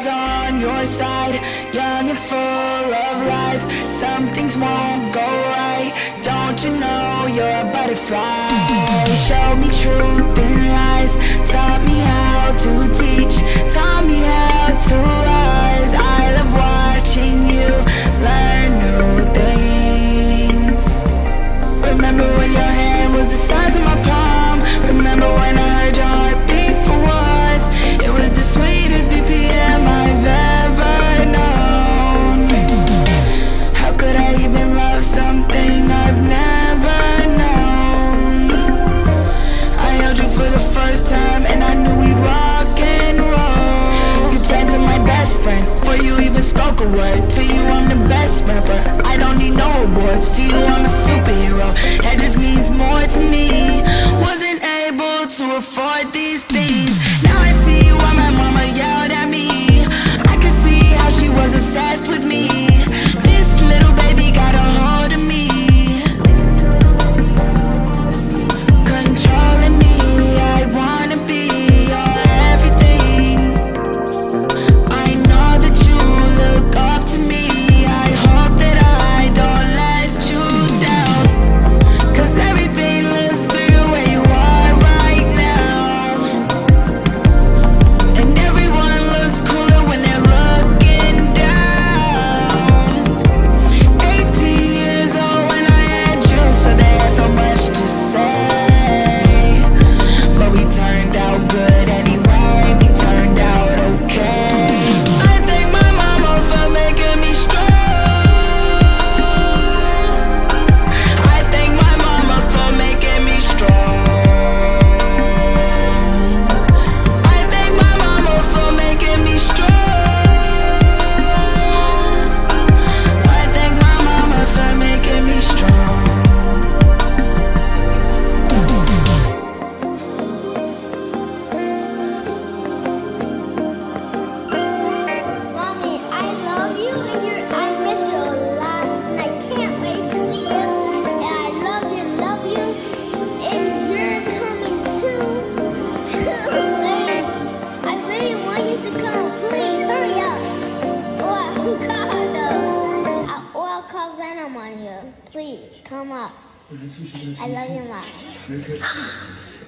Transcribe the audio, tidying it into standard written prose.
is on your side. Young and full of life, some things won't go right. Don't you know you're a butterfly? Show me truth and lies, taught me how to teach, taught me how to rise. I love watching you learn new things. Remember when your hand was the size of my palm. Remember when I heard your heart beat for once. It was the sweetest BPM I've ever known. How could I even love something I've never known? I held you for the first time and I knew we rock and roll. You turned to my best friend before you even spoke a word. To you I'm the best rapper, I don't need no awards. To you I'm a superhero, that just means more to me. Wasn't able to afford these things. Now I see why my mama yelled at me. I could see how she was obsessed with me. This little baby got a hold of me, controlling me. I wanna be your everything. I know that you look up to me. I hope that I don't let you down, cause everything looks bigger where you are right now. And everyone looks cooler when they're looking down. 18 years old when I had you, so there's so much to say. But we turned out good anyway, we turned out okay. I thank my mama for making me strong. I thank my mama for making me strong. I thank my mama for making me strong. I thank my mama for making me strong. Mommy, I love you and I miss you a lot. I can't wait to see you. And I love you, and you're coming too. I really want you to come. Please hurry up. Or I'll call Venom on you. Please come up. I love you, Mom.